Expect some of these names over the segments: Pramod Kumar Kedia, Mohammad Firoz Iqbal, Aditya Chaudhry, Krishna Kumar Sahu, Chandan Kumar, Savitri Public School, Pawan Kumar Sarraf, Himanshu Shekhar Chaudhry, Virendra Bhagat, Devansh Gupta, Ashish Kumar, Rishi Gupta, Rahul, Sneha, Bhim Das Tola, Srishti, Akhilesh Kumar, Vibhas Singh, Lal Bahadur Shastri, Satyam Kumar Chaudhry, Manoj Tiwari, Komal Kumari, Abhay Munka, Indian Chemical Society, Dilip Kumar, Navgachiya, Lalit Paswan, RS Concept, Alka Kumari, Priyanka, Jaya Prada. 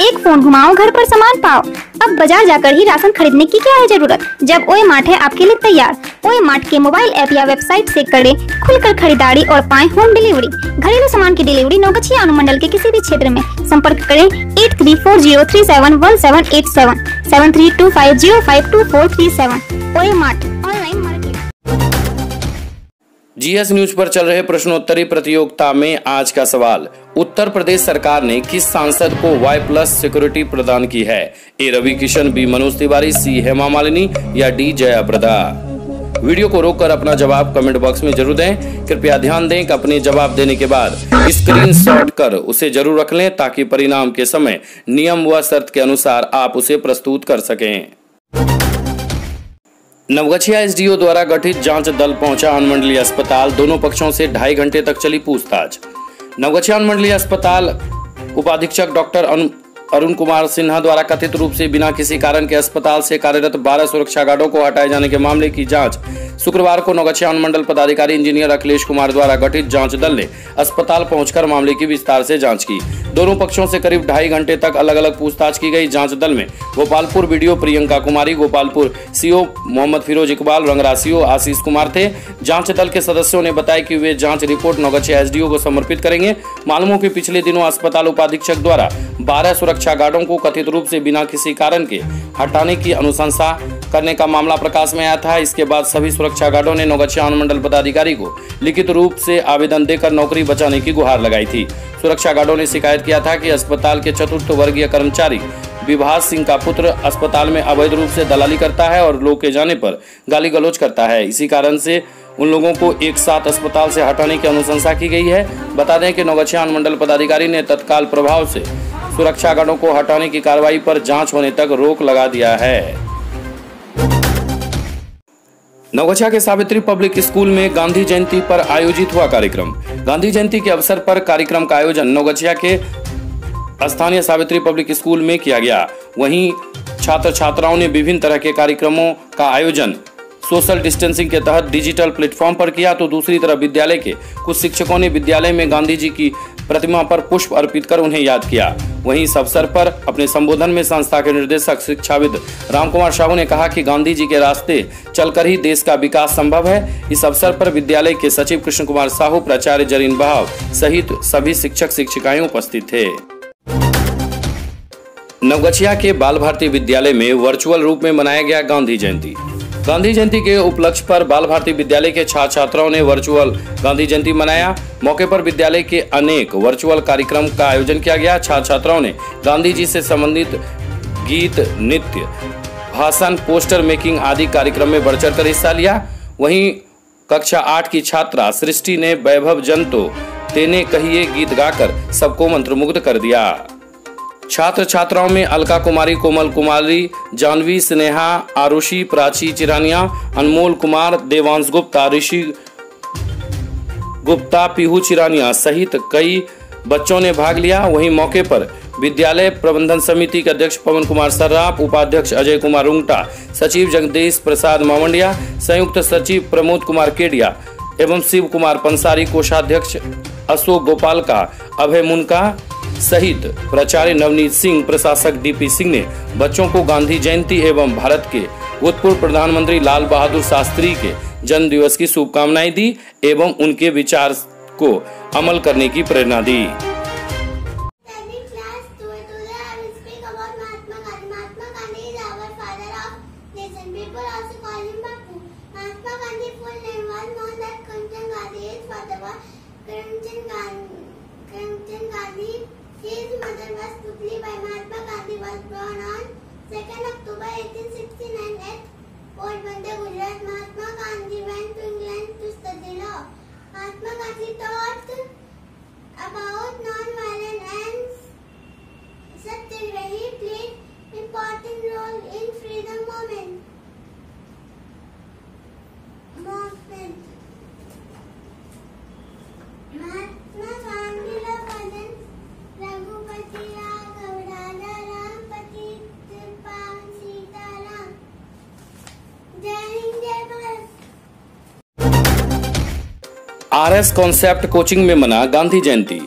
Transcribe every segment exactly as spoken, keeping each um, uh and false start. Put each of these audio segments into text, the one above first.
एक फोन घुमाओ, घर पर सामान पाओ। अब बाजार जाकर ही राशन खरीदने की क्या है जरूरत, जब ओ मार्ट है आपके लिए तैयार। ओ मार्ट के मोबाइल ऐप या वेबसाइट से करें खुलकर खरीदारी और पाएं होम डिलीवरी। घरेलू सामान की डिलीवरी नवगछिया अनुमंडल के किसी भी क्षेत्र में। संपर्क करें eight three four zero three seven one seven eight seven seven three two five zero five two four three seven. O mart online market. GS news पर चल रहे प्रश्नोत्तरी प्रतियोगिता में आज का सवाल, उत्तर प्रदेश सरकार ने किस सांसद को वाई प्लस सिक्योरिटी प्रदान की है? A Ravi Kishan, B Manoj Tiwari, C Hema Malini या डी जया प्रदा। वीडियो को रोककर अपना जवाब कमेंट बॉक्स में जरूर दें। कृपया ध्यान दें कि अपने जवाब देने के बाद स्क्रीनशॉट कर उसे जरूर रख लें ताकि परिणाम के समय नियम व शर्त के अनुसार आप उसे प्रस्तुत कर सकें। नवगछिया एसडीओ द्वारा गठित जांच दल पहुंचा अनुमंडलीय अस्पताल, दोनों पक्षों से ढाई घंटे तक चली पूछताछ। नवगछिया अनुमंडलीय अस्पताल उपाधीक्षक डॉक्टर अनु अरुण कुमार सिन्हा द्वारा कथित रूप से बिना किसी कारण के अस्पताल से कार्यरत बारह सुरक्षा गार्डों को हटाए जाने के मामले की जांच शुक्रवार को नवगछिया अनुमंडल पदाधिकारी इंजीनियर अखिलेश कुमार द्वारा गठित जांच दल ने अस्पताल पहुंचकर मामले की विस्तार से जांच की। दोनों पक्षों से करीब ढाई घंटे तक अलग अलग पूछताछ की गई। जांच दल में Gopalpur BDO Priyanka Kumari, Gopalpur CO Mohammad Firoz Iqbal, Rangra CO Ashish Kumar थे। जांच दल के सदस्यों ने बताया कि वे जांच रिपोर्ट नवगछिया एसडीओ को समर्पित करेंगे। मालूम हो कि पिछले दिनों अस्पताल उपाधीक्षक द्वारा बारह सुरक्षा गार्डों को कथित रूप से बिना किसी कारण के हटाने की अनुशंसा करने का मामला प्रकाश में आया था। इसके बाद सभी सुरक्षा गार्डों ने नवगछिया अनुमंडल पदाधिकारी को लिखित रूप से आवेदन देकर नौकरी बचाने की गुहार लगाई थी। सुरक्षा गार्डों ने शिकायत किया था कि अस्पताल के चतुर्थ वर्गीय कर्मचारी विभास सिंह का पुत्र अस्पताल में अवैध रूप से दलाली करता है और लोग के जाने पर गाली गलौज करता है। इसी कारण से उन लोगों को एक साथ अस्पताल से हटाने की अनुशंसा की गई है। बता दें कि नवगछिया अनुमंडल पदाधिकारी ने तत्काल प्रभाव से सुरक्षा गार्डों को हटाने की कार्रवाई पर जांच होने तक रोक लगा दिया है। नवगछिया के सावित्री पब्लिक स्कूल में गांधी जयंती पर आयोजित हुआ कार्यक्रम। गांधी जयंती के अवसर पर कार्यक्रम का आयोजन नवगछिया के स्थानीय सावित्री पब्लिक स्कूल में किया गया। वहीं छात्र छात्राओं ने विभिन्न तरह के कार्यक्रमों का आयोजन सोशल डिस्टेंसिंग के तहत डिजिटल प्लेटफॉर्म पर किया, तो दूसरी तरफ विद्यालय के कुछ शिक्षकों ने विद्यालय में गांधी जी की प्रतिमा पर पुष्प अर्पित कर उन्हें याद किया। वहीं इस अवसर पर अपने संबोधन में संस्था के निर्देशक शिक्षाविद रामकुमार साहू ने कहा कि गांधी जी के रास्ते चलकर ही देश का विकास संभव है। इस अवसर पर विद्यालय के सचिव कृष्ण कुमार साहू, प्राचार्य जरीन भाव सहित सभी शिक्षक शिक्षिकाएं उपस्थित थे। नवगछिया के बाल भारती विद्यालय में वर्चुअल रूप में मनाया गया गांधी जयंती। गांधी जयंती के उपलक्ष्य पर बाल भारती विद्यालय के छात्र छात्राओं ने वर्चुअल गांधी जयंती मनाया। मौके पर विद्यालय के अनेक वर्चुअल कार्यक्रम का आयोजन किया गया। छात्र छात्राओं ने गांधी जी से संबंधित गीत, नृत्य, भाषण, पोस्टर मेकिंग आदि कार्यक्रम में बढ़ चढ़ कर हिस्सा लिया। वहीं कक्षा आठ की छात्रा सृष्टि ने वैभव जन तो तेने कहिए गीत गाकर सबको मंत्रमुग्ध कर दिया। छात्र छात्राओं में अलका कुमारी, कोमल कुमारी, जानवी, स्नेहा, आरुषि, प्राची चिरानिया, अनमोल कुमार, देवांश गुप्ता, ऋषि गुप्ता, पीहू चिरानिया सहित कई बच्चों ने भाग लिया। वहीं मौके पर विद्यालय प्रबंधन समिति के अध्यक्ष पवन कुमार सर्राफ, उपाध्यक्ष अजय कुमार रुंगटा, सचिव जगदीश प्रसाद मावंडिया, संयुक्त सचिव प्रमोद कुमार केडिया एवं शिव कुमार पंसारी, कोषाध्यक्ष अशोक गोपाल का अभय मुनका सहित प्राचार्य नवनीत सिंह, प्रशासक डीपी सिंह ने बच्चों को गांधी जयंती एवं भारत के भूतपूर्व प्रधानमंत्री लाल बहादुर शास्त्री के जन्म दिवस की शुभकामनाएं दी एवं उनके विचार को अमल करने की प्रेरणा दी। His mother was Putli by Mahatma Gandhi was born on second October eighteen sixty-nine at Fort Bande, Gujarat. Mahatma Gandhi went to England to study law. Mahatma Gandhi taught about non-violence and Satyagraha. He played important role in freedom movement. Movement. Mahatma Gandhi loved violence. Raghupati Ram गवड़ाला Ram पति पावन सीता राम। जय हिंद जय Bharat. RS concept coaching में मना गांधी जयंती।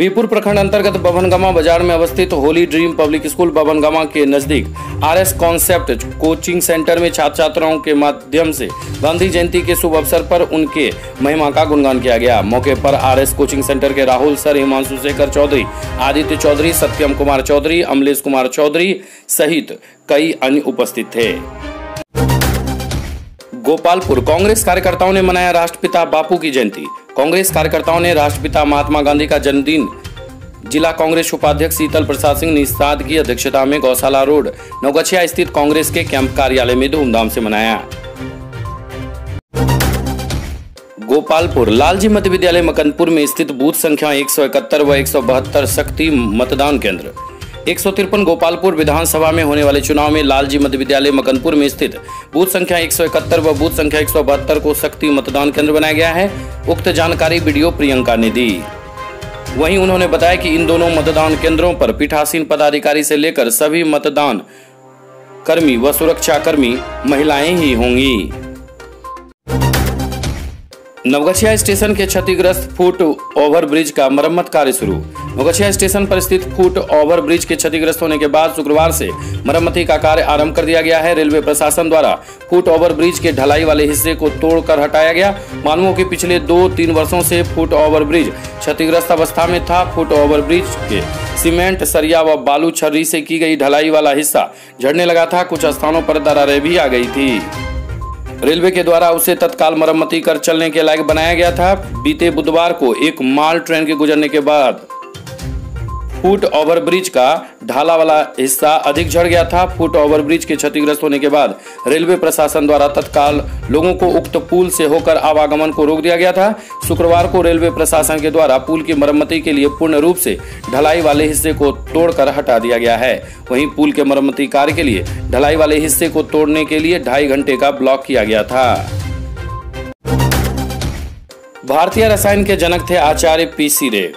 बीरपुर प्रखंड अंतर्गत बभनगामा बाजार में अवस्थित Holi dream public school Babhangama के नजदीक आरएस कॉन्सेप्ट कोचिंग सेंटर में छात्र छात्राओं के माध्यम से गांधी जयंती के शुभ अवसर पर उनके महिमा का गुणगान किया गया। मौके पर आरएस कोचिंग सेंटर के राहुल सर, हिमांशु शेखर चौधरी, आदित्य चौधरी, सत्यम कुमार चौधरी, अमलेश कुमार चौधरी सहित कई अन्य उपस्थित थे। गोपालपुर कांग्रेस कार्यकर्ताओं ने मनाया राष्ट्रपिता बापू की जयंती। कांग्रेस कार्यकर्ताओं ने राष्ट्रपिता महात्मा गांधी का जन्मदिन जिला कांग्रेस उपाध्यक्ष शीतल प्रसाद सिंह निषाद की अध्यक्षता में गौशाला रोड नवगछिया स्थित कांग्रेस के कैंप कार्यालय में धूमधाम से मनाया। गोपालपुर लालजी मध्य विद्यालय मकनपुर में स्थित बूथ संख्या एक सौ इकहत्तर व एक सौ बहत्तर शक्ति मतदान केंद्र एक सौ तिरपन गोपालपुर विधानसभा में होने वाले चुनाव में लालजी मध्य विद्यालय मकनपुर में स्थित बूथ संख्या एक सौ इकहत्तर व बूथ संख्या एक सौ बहत्तर को शक्ति मतदान केंद्र बनाया गया है। उक्त जानकारी वीडियो प्रियंका ने दी। वहीं उन्होंने बताया कि इन दोनों मतदान केंद्रों पर पीठासीन पदाधिकारी से लेकर सभी मतदान कर्मी व सुरक्षा कर्मी महिलाएं ही होंगी। नवगछिया स्टेशन के क्षतिग्रस्त फुट ओवर ब्रिज का मरम्मत कार्य शुरू। नवगछिया स्टेशन पर स्थित फुट ओवर ब्रिज के क्षतिग्रस्त होने के बाद शुक्रवार से मरम्मती का कार्य आरंभ कर दिया गया है। रेलवे प्रशासन द्वारा फुट ओवर ब्रिज के ढलाई वाले हिस्से को तोड़कर हटाया गया। मालूम कि पिछले दो तीन वर्षों से फुट ओवर ब्रिज क्षतिग्रस्त अवस्था में था। फुट ओवर ब्रिज के सीमेंट, सरिया व बालू छर्री से की गई ढलाई वाला हिस्सा झड़ने लगा था। कुछ स्थानों पर दरारें भी आ गई थी। रेलवे के द्वारा उसे तत्काल मरम्मती कर चलने के लायक बनाया गया था। बीते बुधवार को एक माल ट्रेन के गुजरने के बाद फुट ओवरब्रिज का ढाला वाला हिस्सा अधिक झड़ गया था। फुट ओवरब्रिज के क्षतिग्रस्त होने के बाद रेलवे प्रशासन द्वारा तत्काल लोगों को उक्त पुल से होकर आवागमन को रोक दिया गया था। शुक्रवार को रेलवे प्रशासन के द्वारा पुल की मरम्मती के लिए पूर्ण रूप से ढलाई वाले हिस्से को तोड़कर हटा दिया गया है। वहीं पुल के मरम्मती कार्य के लिए ढलाई वाले हिस्से को तोड़ने के लिए ढाई घंटे का ब्लॉक किया गया था। भारतीय रसायन के जनक थे Acharya PC Ray.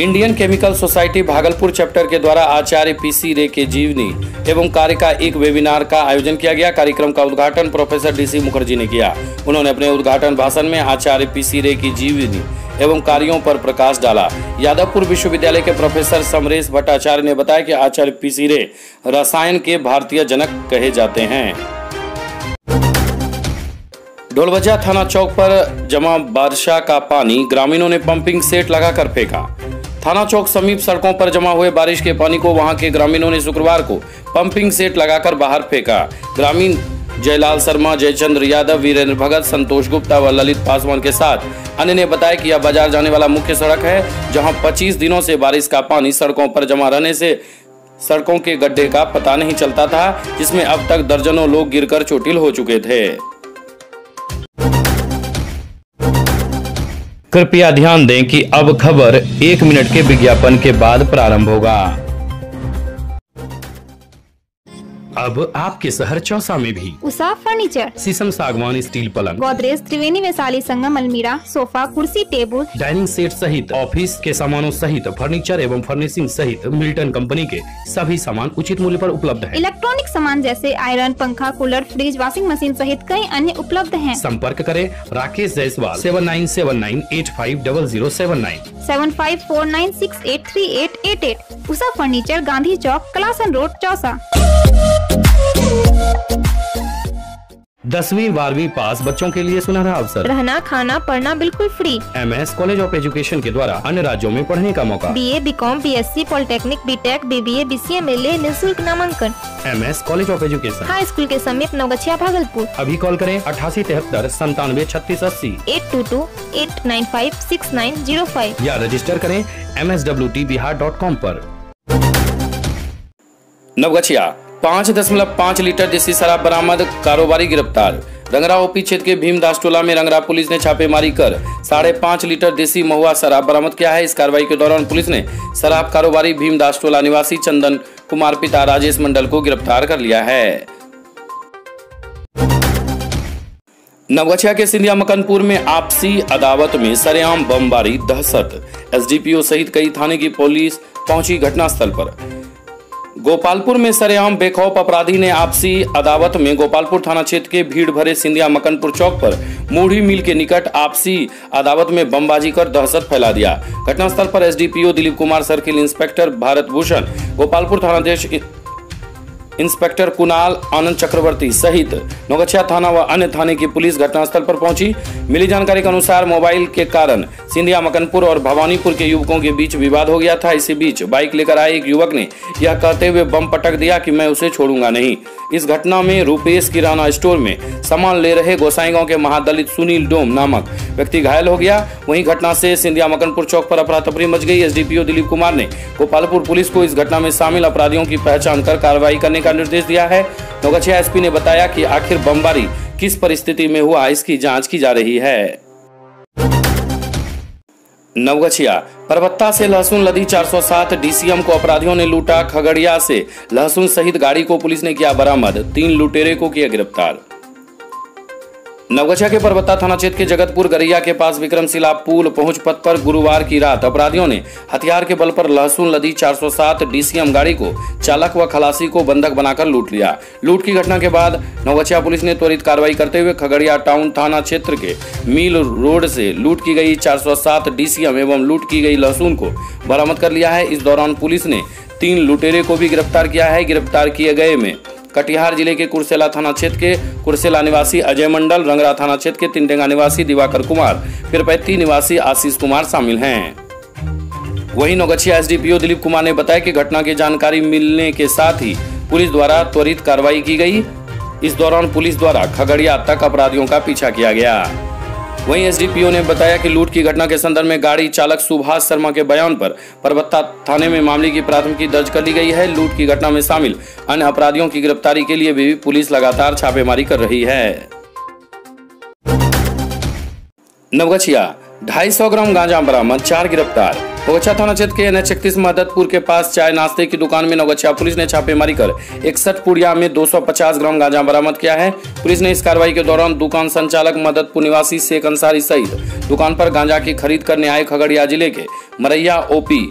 Indian chemical society Bhagalpur chapter के द्वारा आचार्य पीसी रे के जीवनी एवं कार्य का एक वेबिनार का आयोजन किया गया। कार्यक्रम का उद्घाटन प्रोफेसर डीसी मुखर्जी ने किया। उन्होंने अपने उद्घाटन भाषण में आचार्य पीसी रे की जीवनी एवं कार्यों पर प्रकाश डाला। यादवपुर विश्वविद्यालय के प्रोफेसर समरेश भट्टाचार्य ने बताया कि आचार्य पीसी रे रसायन के भारतीय जनक कहे जाते हैं। ढोलबजा थाना चौक पर जमा वर्षा का पानी ग्रामीणों ने पंपिंग सेट लगाकर फेंका। थाना चौक समीप सड़कों पर जमा हुए बारिश के पानी को वहां के ग्रामीणों ने शुक्रवार को पंपिंग सेट लगाकर बाहर फेंका। ग्रामीण जयलाल शर्मा, जयचंद्र यादव, वीरेंद्र भगत, संतोष गुप्ता व ललित पासवान के साथ अन्य ने बताया कि यह बाजार जाने वाला मुख्य सड़क है, जहाँ पच्चीस दिनों से बारिश का पानी सड़कों पर जमा रहने से सड़कों के गड्ढे का पता नहीं चलता था, जिसमें अब तक दर्जनों लोग गिरकर चोटिल हो चुके थे। कृपया ध्यान दें कि अब खबर एक मिनट के विज्ञापन के बाद प्रारंभ होगा। अब आपके शहर चौसा में भी उषा फर्नीचर, शीशम सागवान, स्टील पलंग, गोदरेज, त्रिवेणी वैशाली संगम, अलमीरा, सोफा, कुर्सी, टेबल, डाइनिंग सेट सहित ऑफिस के सामानों सहित फर्नीचर एवं फर्निशिंग सहित मिल्टन कंपनी के सभी सामान उचित मूल्य पर उपलब्ध है। इलेक्ट्रॉनिक सामान जैसे आयरन, पंखा, कूलर, फ्रिज, वॉशिंग मशीन सहित कई अन्य उपलब्ध है। संपर्क करें Rakesh Jaiswal seven nine seven nine eight five double zero seven nine, seven five four nine six eight three eight eight eight. Usha furniture, Gandhi चौक, कलासन रोड, चौसा। दसवीं बारहवीं पास बच्चों के लिए सुनहरा अवसर, रहना खाना पढ़ना बिल्कुल free. MS college of education के द्वारा अन्य राज्यों में पढ़ने का मौका। BA, B Com, BSc, polytechnic, B Tech, BBA, BCA में ले निःशुल्क नामांकन। MS college of education, high school के समीप, नवगछिया, भागलपुर। अभी कॉल करें अठासी तिहत्तर संतानवे छत्तीस अस्सी, eight two two eight nine five six nine zero five, या रजिस्टर करें M S W T Bihar dot com पर। नवगछिया पाँच दशमलव पाँच लीटर जैसी शराब बरामद, कारोबारी गिरफ्तार। रंगरा ओपी क्षेत्र के भीम दास टोला में रंगरा पुलिस ने छापेमारी कर साढ़े पाँच लीटर देसी महुआ शराब बरामद किया है। इस कार्रवाई के दौरान पुलिस ने शराब कारोबारी भीम दास टोला निवासी चंदन कुमार पिता राजेश मंडल को गिरफ्तार कर लिया है। नवगछिया के सिंधिया मकनपुर में आपसी अदावत में सरेआम बमबारी, दहशत। एसडीपीओ सहित कई थाने की पुलिस पहुंची घटनास्थल पर। गोपालपुर में सरेआम बेखौफ अपराधी ने आपसी अदावत में गोपालपुर थाना क्षेत्र के भीड़ भरे सिंधिया मकनपुर चौक पर मूढ़ी मिल के निकट आपसी अदावत में बमबाजी कर दहशत फैला दिया। घटनास्थल पर SDPO Dilip Kumar, circle inspector Bharat Bhushan, Gopalpur थानाध्यक्ष इंस्पेक्टर कुणाल आनंद चक्रवर्ती सहित नवगछिया थाना व अन्य थाने की पुलिस घटनास्थल पर पहुंची। मिली जानकारी के अनुसार मोबाइल के कारण सिंधिया मकनपुर और भवानीपुर के युवकों के बीच विवाद हो गया था। इसी बीच बाइक लेकर आए एक युवक ने यह कहते हुए बम पटक दिया कि मैं उसे छोड़ूंगा नहीं। इस घटना में रूपेश किराना स्टोर में सामान ले रहे गोसाई गांव के महादलित सुनील डोम नामक व्यक्ति घायल हो गया। वहीं घटना से सिंधिया मकनपुर चौक पर अफरातफरी मच गई। एसडीपीओ दिलीप कुमार ने गोपालपुर पुलिस को इस घटना में शामिल अपराधियों की पहचान कर कार्रवाई करने का निर्देश दिया है। नवगछिया एसपी ने बताया कि आखिर बमबारी किस परिस्थिति में हुआ, इसकी जाँच की जा रही है। नवगछिया परबत्ता से लहसुन लदी चार सौ सात डीसीएम को अपराधियों ने लूटा। खगड़िया से लहसुन सहित गाड़ी को पुलिस ने किया बरामद, तीन लुटेरे को किया गिरफ्तार। नवगछिया के परबत्ता थाना क्षेत्र के जगतपुर गरिया के पास विक्रमशिला पुल पहुंच पथ पर गुरुवार की रात अपराधियों ने हथियार के बल पर लहसुन लदी चार सौ सात डीसीएम गाड़ी को चालक व खलासी को बंधक बनाकर लूट लिया। लूट की घटना के बाद नवगछिया पुलिस ने त्वरित कार्रवाई करते हुए खगड़िया टाउन थाना क्षेत्र के मील रोड से लूट की गई चार सौ सात डीसीएम एवं लूट की गई लहसुन को बरामद कर लिया है। इस दौरान पुलिस ने तीन लुटेरे को भी गिरफ्तार किया है। गिरफ्तार किए गए में कटिहार जिले के कुरसेला थाना क्षेत्र के कुरसेला निवासी अजय मंडल, रंगरा थाना क्षेत्र के तिनटेंगा निवासी दिवाकर कुमार, पिरपैती निवासी आशीष कुमार शामिल हैं। वहीं नवगछिया एसडीपीओ दिलीप कुमार ने बताया कि घटना की जानकारी मिलने के साथ ही पुलिस द्वारा त्वरित कार्रवाई की गई। इस दौरान पुलिस द्वारा खगड़िया तक अपराधियों का पीछा किया गया। वहीं एसडीपीओ ने बताया कि लूट की घटना के संदर्भ में गाड़ी चालक सुभाष शर्मा के बयान पर परबत्ता थाने में मामले की प्राथमिकी दर्ज कर ली गई है। लूट की घटना में शामिल अन्य अपराधियों की गिरफ्तारी के लिए भी पुलिस लगातार छापेमारी कर रही है। नवगछिया ढाई सौ ग्राम गांजा बरामद, चार गिरफ्तार। नवगछिया थाना क्षेत्र के एनएच इकतीस महदतपुर के पास चाय नाश्ते की दुकान में नवगछिया पुलिस ने छापेमारी कर इकसठ पुड़िया में दो सौ पचास ग्राम गांजा बरामद किया है। पुलिस ने इस कार्रवाई के दौरान दुकान संचालक महदतपुर निवासी शेख अंसारी सहित दुकान पर गांजा की खरीद करने आए खगड़िया जिले के मरैया ओपी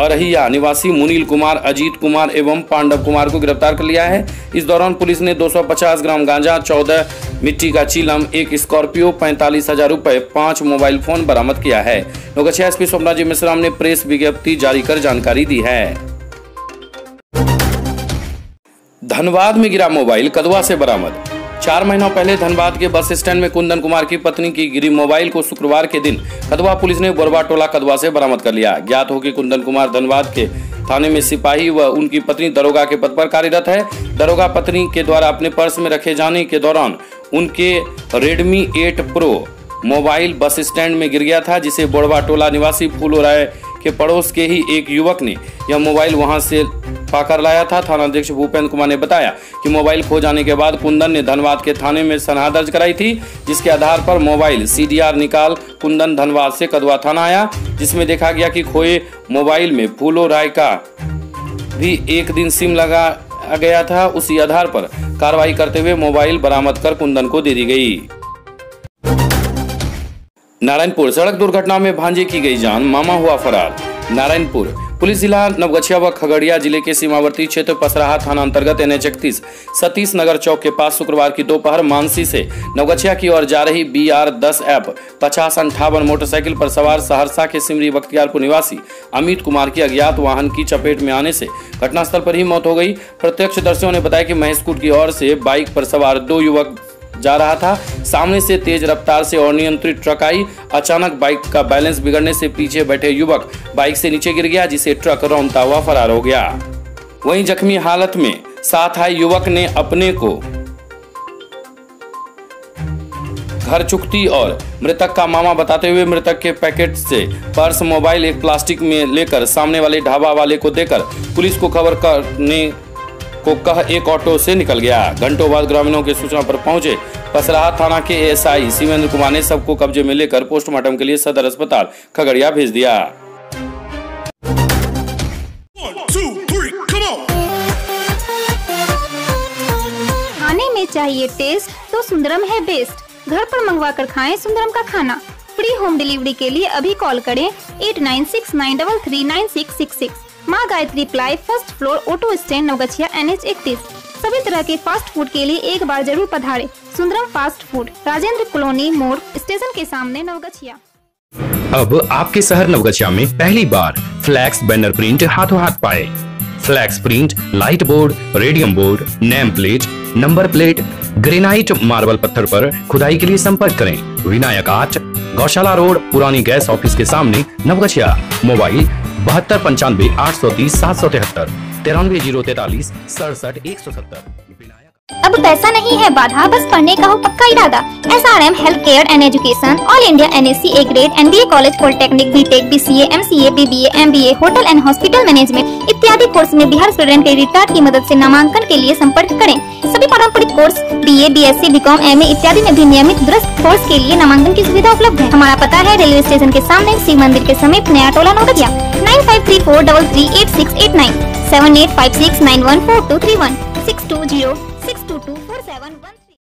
अरहिया निवासी मुनील कुमार, अजीत कुमार एवं पांडव कुमार को गिरफ्तार कर लिया है। इस दौरान पुलिस ने दो सौ पचास ग्राम गांजा, चौदह मिट्टी का चीलम, एक स्कॉर्पियो, पैंतालीस हजार रूपए, पांच मोबाइल फोन बरामद किया है। नवगछिया एसपी सोमराज मिश्राम ने प्रेस विज्ञप्ति जारी कर जानकारी दी है। धनबाद में गिरा मोबाइल, कदवा से बरामद। चार महीना पहले धनबाद के बस स्टैंड में कुंदन कुमार की पत्नी की गिरी मोबाइल को शुक्रवार के दिन कदवा पुलिस ने बोरवा टोला कदवा से बरामद कर लिया। ज्ञात हो कि कुंदन कुमार धनबाद के थाने में सिपाही व उनकी पत्नी दरोगा के पद पर कार्यरत है। दरोगा पत्नी के द्वारा अपने पर्स में रखे जाने के दौरान उनके Redmi eight pro mobile bus stand में गिर गया था, जिसे बोरवा टोला निवासी फूलो राय के पड़ोस के ही एक युवक ने यह मोबाइल वहां से पाकर लाया था। थानाध्यक्ष भूपेंद्र कुमार ने बताया कि मोबाइल खो जाने के बाद कुंदन ने धनबाद के थाने में सनहा दर्ज कराई थी, जिसके आधार पर मोबाइल सीडीआर निकाल कुंदन धनबाद से कदवा थाना आया, जिसमें देखा गया कि खोए मोबाइल में फूलो राय का भी एक दिन सिम लगा गया था। उसी आधार पर कार्रवाई करते हुए मोबाइल बरामद कर कुंदन को दे दी गई। नारायणपुर सड़क दुर्घटना में भांजे की गई जान, मामा हुआ फरार। नारायणपुर पुलिस जिला नवगछिया व खगड़िया जिले के सीमावर्ती क्षेत्र पसराहा थाना अंतर्गत एनएच इकतीस सतीश नगर चौक के पास शुक्रवार की दोपहर मानसी से नवगछिया की ओर जा रही बी आर दस एफ पचास अंठावन मोटरसाइकिल पर सवार सहरसा के सिमरी बख्तियारपुर निवासी अमित कुमार की अज्ञात वाहन की चपेट में आने से घटनास्थल पर ही मौत हो गई। प्रत्यक्षदर्शियों ने बताया कि महेशकूट की ओर से बाइक पर सवार दो युवक जा रहा था। सामने से तेज रफ्तार से अनियंत्रित ट्रक आई। अचानक बाइक का बैलेंस बिगड़ने से पीछे बैठे युवक बाइक से नीचे गिर गया, जिसे ट्रक रौंदता हुआ फरार हो गया। वहीं जख्मी हालत में साथ आए युवक ने अपने को घर चुकती और मृतक का मामा बताते हुए मृतक के पैकेट से पर्स, मोबाइल, एक प्लास्टिक में लेकर सामने वाले ढाबा वाले को देकर पुलिस को खबर करने को कह एक ऑटो से निकल गया। घंटों बाद ग्रामीणों के सूचना पर पहुंचे पसराहा थाना के एएसआई शिवेंद्र कुमार ने सबको कब्जे में लेकर पोस्टमार्टम के लिए सदर अस्पताल खगड़िया भेज दिया। खाने में चाहिए टेस्ट तो सुंदरम है बेस्ट। घर पर मंगवा कर खाएं सुंदरम का खाना। फ्री होम डिलीवरी के लिए अभी कॉल करें eight nine six nine double three nine six six six. माँ Gayatri ply first floor auto stand Naugachia N H इकतीस। सभी तरह के फास्ट फूड के लिए एक बार जरूर पधारे Sundaram fast food, Rajendra colony मोड़ स्टेशन के सामने नवगछिया। अब आपके शहर नवगछिया में पहली बार फ्लैक्स बैनर प्रिंट हाथों हाथ पाए। Flex print, light board, radium board, name plate, number plate, granite marble पत्थर पर खुदाई के लिए संपर्क करें। विनायक आर्ट, गौशाला रोड, पुरानी गैस ऑफिस के सामने नवगछिया। मोबाइल बहत्तर पंचानवे आठ सौ तीस सात सौ तिहत्तर, तिरानवे जीरो तैतालीस सड़सठ एक सौ सत्तर। अब पैसा नहीं है बाधा, बस पढ़ने का हो पक्का इरादा। S R M health care and education, all India N S C, A grade, N B A college, polytechnic, BTech, BCA, MCA, BBA, MBA, hotel and hospital management इत्यादि कोर्स में बिहार स्टूडेंट क्रेडिट कार्ड की मदद से नामांकन के लिए संपर्क करें। सभी पारंपरिक course BA, BSc, BCom, MA इत्यादि में भी नियमित दुरुस्त कोर्स के लिए नामांकन की सुविधा उपलब्ध है। हमारा पता है रेलवे स्टेशन के सामने शिव मंदिर के समीप, Naya Tola, Naugachia. Nine five three four double three eight six eight nine seven eight five six nine one four two three one six two zero.